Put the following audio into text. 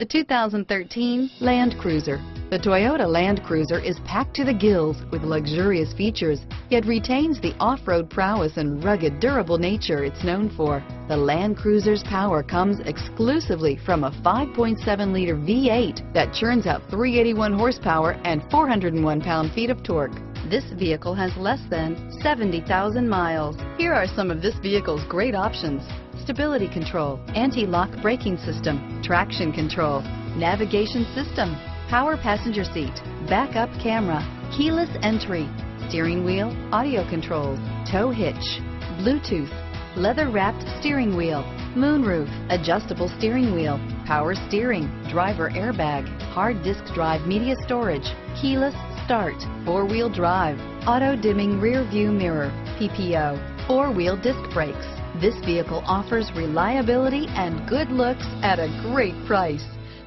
The 2013 Land Cruiser. The Toyota Land Cruiser is packed to the gills with luxurious features, yet retains the off-road prowess and rugged, durable nature it's known for. The Land Cruiser's power comes exclusively from a 5.7-liter V8 that churns out 381 horsepower and 401 pound-feet of torque. This vehicle has less than 70,000 miles. Here are some of this vehicle's great options: stability control, anti-lock braking system, traction control, navigation system, power passenger seat, backup camera, keyless entry, steering wheel audio controls, tow hitch, Bluetooth, leather-wrapped steering wheel, moonroof, adjustable steering wheel, power steering, driver airbag, hard disk drive media storage, keyless start, four-wheel drive, auto-dimming rear-view mirror, PPO, four-wheel disc brakes. This vehicle offers reliability and good looks at a great price.